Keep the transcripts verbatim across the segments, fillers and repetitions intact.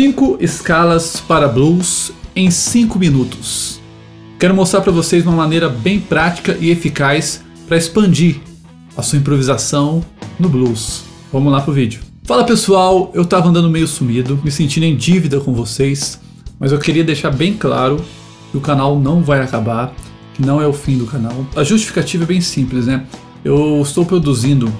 cinco escalas para blues em cinco minutos. Quero mostrar para vocês uma maneira bem prática e eficaz para expandir a sua improvisação no blues. Vamos lá pro vídeo. Fala pessoal, eu tava andando meio sumido, me sentindo em dívida com vocês, mas eu queria deixar bem claro que o canal não vai acabar, que não é o fim do canal. A justificativa é bem simples, né? Eu estou produzindo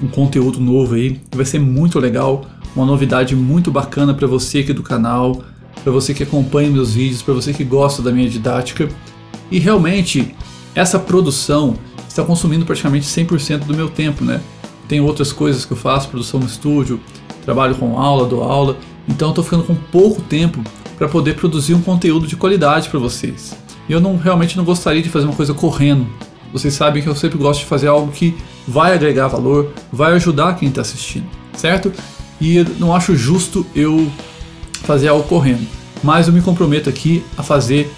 um conteúdo novo aí, vai ser muito legal, uma novidade muito bacana para você aqui do canal, para você que acompanha meus vídeos, para você que gosta da minha didática. E realmente, essa produção está consumindo praticamente cem por cento do meu tempo, né? Tem outras coisas que eu faço, produção no estúdio, trabalho com aula, dou aula, então eu tô ficando com pouco tempo para poder produzir um conteúdo de qualidade para vocês. E eu não, realmente não gostaria de fazer uma coisa correndo. Vocês sabem que eu sempre gosto de fazer algo que vai agregar valor, vai ajudar quem está assistindo, certo? E eu não acho justo eu fazer algo correndo, mas eu me comprometo aqui a fazer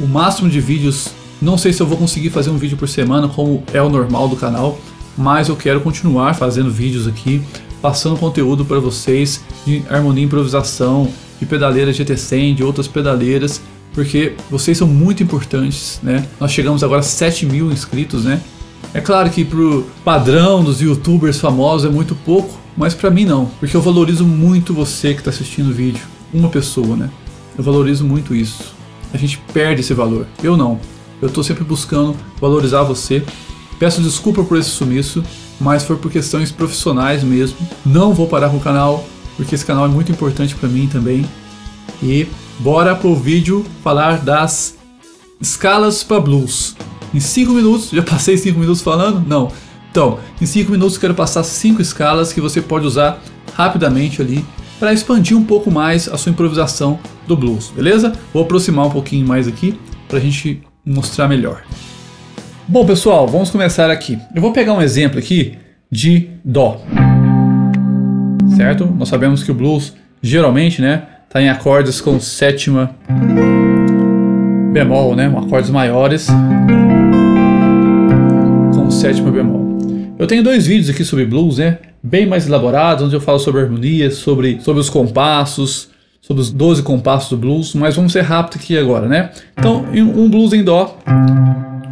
o máximo de vídeos. Não sei se eu vou conseguir fazer um vídeo por semana, como é o normal do canal, mas eu quero continuar fazendo vídeos aqui, passando conteúdo para vocês de harmonia e improvisação, de pedaleiras G T cem, de outras pedaleiras, porque vocês são muito importantes, né? Nós chegamos agora a sete mil inscritos, né? É claro que pro padrão dos youtubers famosos é muito pouco, mas para mim não, porque eu valorizo muito você que está assistindo o vídeo, uma pessoa, né? Eu valorizo muito isso. A gente perde esse valor, eu não. Eu tô sempre buscando valorizar você. Peço desculpa por esse sumiço, mas foi por questões profissionais mesmo. Não vou parar com o canal, porque esse canal é muito importante para mim também. E bora pro vídeo falar das escalas para blues. Em cinco minutos, já passei cinco minutos falando? Não. Então, em cinco minutos quero passar cinco escalas que você pode usar rapidamente ali para expandir um pouco mais a sua improvisação do blues, beleza? Vou aproximar um pouquinho mais aqui pra gente mostrar melhor. Bom pessoal, vamos começar aqui. Eu vou pegar um exemplo aqui de Dó, certo? Nós sabemos que o blues geralmente, né, tá em acordes com sétima bemol, né, acordes maiores com sétima bemol. Eu tenho dois vídeos aqui sobre blues, né, bem mais elaborados, onde eu falo sobre harmonia, sobre, sobre os compassos, sobre os doze compassos do blues, mas vamos ser rápido aqui agora, né? Então, um blues em Dó.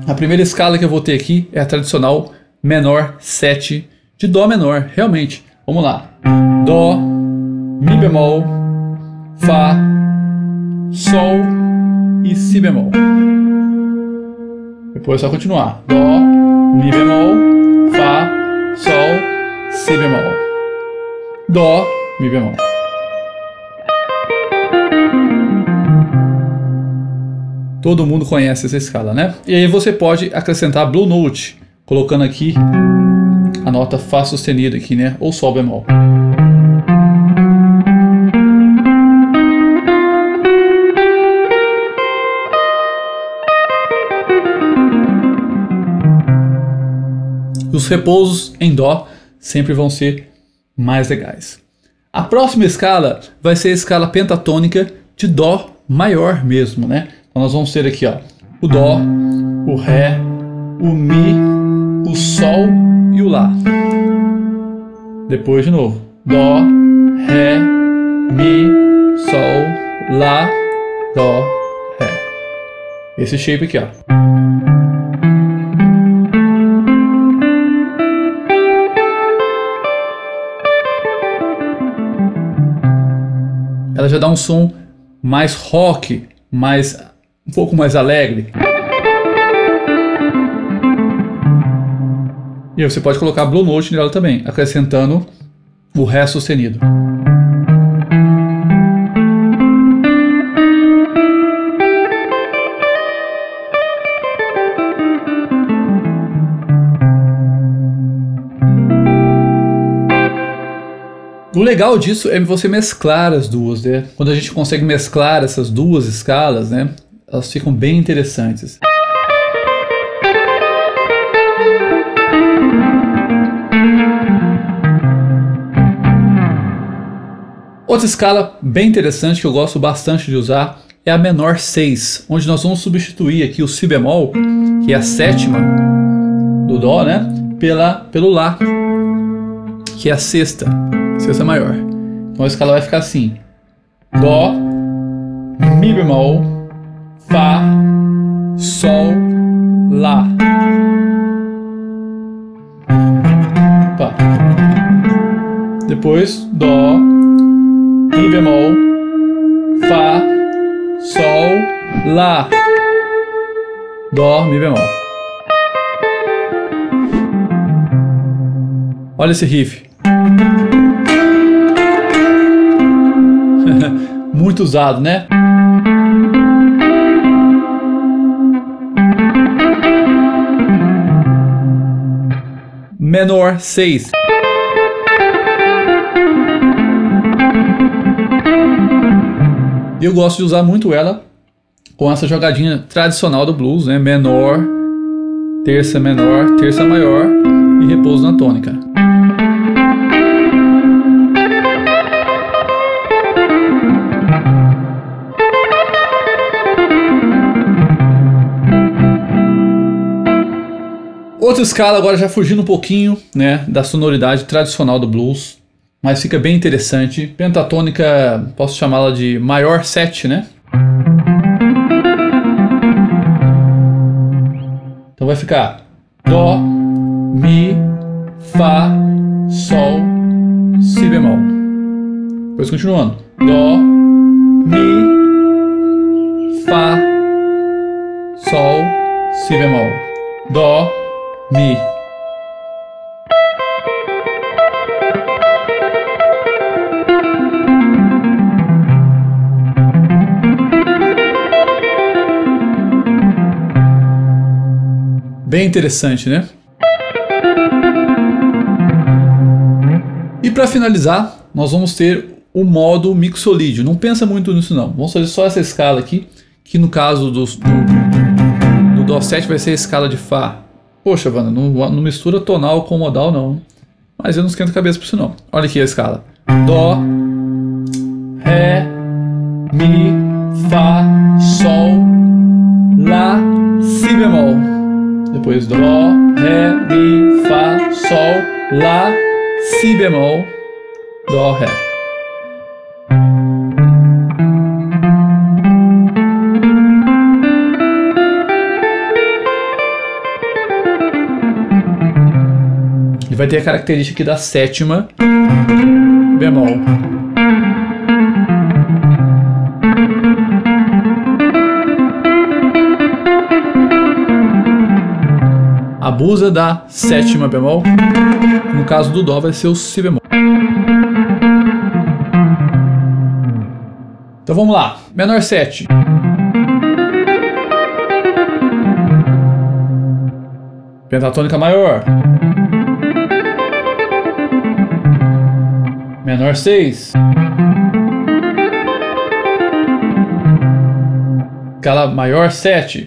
A primeira escala que eu vou ter aqui é a tradicional menor sete de Dó menor, realmente. Vamos lá. Dó, Mi bemol, Fá, Sol e Si bemol. Depois é só continuar. Dó, Mi bemol, Fá, Sol, Si bemol. Dó, Mi bemol. Todo mundo conhece essa escala, né? E aí você pode acrescentar Blue Note, colocando aqui a nota Fá sustenido aqui, né? Ou Sol bemol. Os repousos em Dó sempre vão ser mais legais. A próxima escala vai ser a escala pentatônica de Dó maior mesmo, né? Então nós vamos ter aqui, ó, o Dó, o Ré, o Mi, o Sol e o Lá. Depois de novo. Dó, Ré, Mi, Sol, Lá, Dó, Ré. Esse shape aqui, ó. Ela já dá um som mais rock, mais... um pouco mais alegre. E você pode colocar Blue Note nela também, acrescentando o Ré sustenido. O legal disso é você mesclar as duas, né? Quando a gente consegue mesclar essas duas escalas, né? Elas ficam bem interessantes. Outra escala bem interessante que eu gosto bastante de usar é a menor seis, onde nós vamos substituir aqui o Si bemol, que é a sétima do Dó, né, pela, pelo Lá, que é a sexta, sexta maior. Então a escala vai ficar assim: Dó, Mi bemol, Fá, Sol, Lá. Opa. Depois, Dó, Mi bemol, Fá, Sol, Lá. Dó, Mi bemol. Olha esse riff. Muito usado, né? Menor seis. Eu gosto de usar muito ela com essa jogadinha tradicional do blues, né? Menor, terça menor, terça maior e repouso na tônica. Outra escala agora, já fugindo um pouquinho, né, da sonoridade tradicional do blues, mas fica bem interessante. Pentatônica, posso chamá-la de maior sete, né? Então vai ficar Dó, Mi, Fá, Sol, Si bemol. Depois continuando. Dó, Mi, Fá, Sol, Si bemol. Dó, Mi. Bem interessante, né? E para finalizar, nós vamos ter o modo mixolídio. Não pensa muito nisso não. Vamos fazer só essa escala aqui, que no caso do, do, do Dó sete vai ser a escala de Fá. Poxa, Wander, não, não mistura tonal com modal não. Mas eu não esquento a cabeça por isso não. Olha aqui a escala. Dó, Ré, Mi, Fá, Sol, Lá, Si bemol. Depois Dó, Ré, Mi, Fá, Sol, Lá, Si bemol, Dó, Ré. Vai ter a característica aqui da sétima bemol. Abusa da sétima bemol. No caso do Dó vai ser o Si bemol. Então vamos lá. Menor sete. Pentatônica maior. Menor seis. Escala maior sete.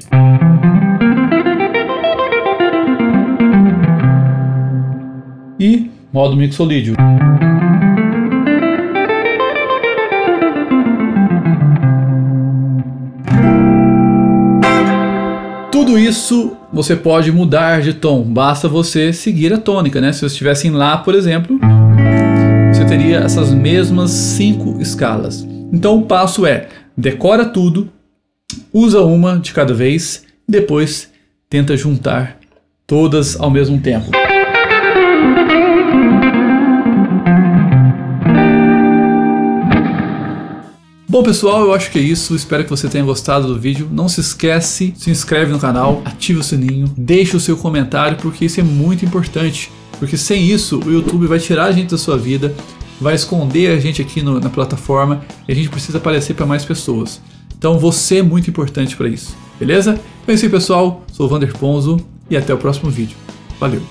E modo mixolídio. Tudo isso você pode mudar de tom, basta você seguir a tônica, né? Se você estivesse em Lá, por exemplo, teria essas mesmas cinco escalas. Então o passo é: decora tudo, usa uma de cada vez, depois tenta juntar todas ao mesmo tempo. Bom pessoal, eu acho que é isso, espero que você tenha gostado do vídeo. Não se esquece, se inscreve no canal, ativa o sininho, deixa o seu comentário, porque isso é muito importante. Porque sem isso o YouTube vai tirar a gente da sua vida, vai esconder a gente aqui no, na plataforma, e a gente precisa aparecer para mais pessoas. Então você é muito importante para isso, beleza? Então é isso aí pessoal, sou o Wander Ponzo e até o próximo vídeo. Valeu!